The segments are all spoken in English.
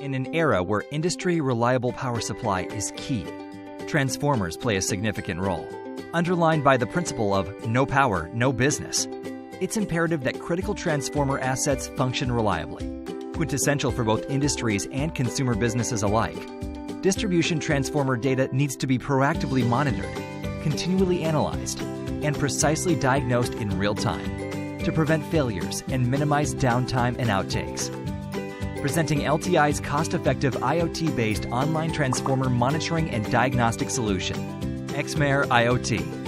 In an era where industry-reliable power supply is key, transformers play a significant role. Underlined by the principle of no power, no business, it's imperative that critical transformer assets function reliably. Quintessential for both industries and consumer businesses alike, distribution transformer data needs to be proactively monitored, continually analyzed, and precisely diagnosed in real time to prevent failures and minimize downtime and outtakes. Presenting LTI's cost-effective IoT-based online transformer monitoring and diagnostic solution, XmerIOT.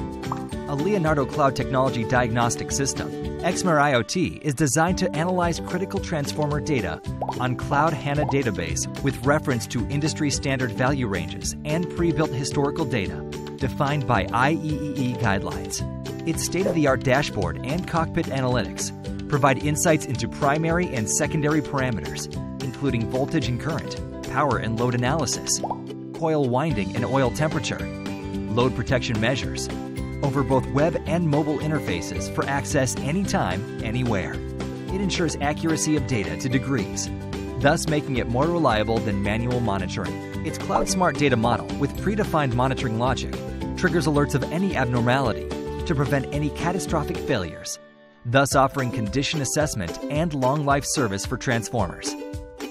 A Leonardo Cloud Technology diagnostic system, XmerIOT is designed to analyze critical transformer data on Cloud HANA database with reference to industry-standard value ranges and pre-built historical data defined by IEEE guidelines. Its state-of-the-art dashboard and cockpit analytics provide insights into primary and secondary parameters, including voltage and current, power and load analysis, coil winding and oil temperature, load protection measures, over both web and mobile interfaces for access anytime, anywhere. It ensures accuracy of data to degrees, thus making it more reliable than manual monitoring. Its CloudSmart data model with predefined monitoring logic triggers alerts of any abnormality to prevent any catastrophic failures, thus offering condition assessment and long-life service for transformers.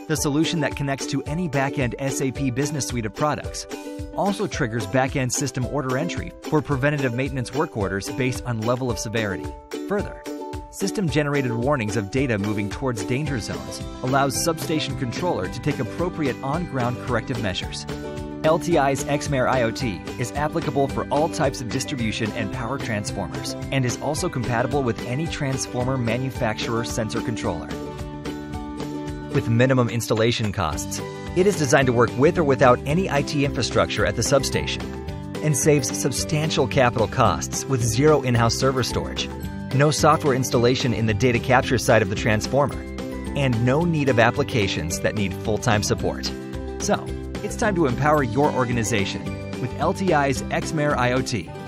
The solution that connects to any back-end SAP business suite of products also triggers back-end system order entry for preventative maintenance work orders based on level of severity. Further, system-generated warnings of data moving towards danger zones allows substation controller to take appropriate on-ground corrective measures. LTI's XmerIOT is applicable for all types of distribution and power transformers and is also compatible with any transformer manufacturer sensor controller. With minimum installation costs, it is designed to work with or without any IT infrastructure at the substation and saves substantial capital costs with zero in-house server storage, no software installation in the data capture side of the transformer, and no need of applications that need full-time support. So, it's time to empower your organization with LTI's XmerIOT.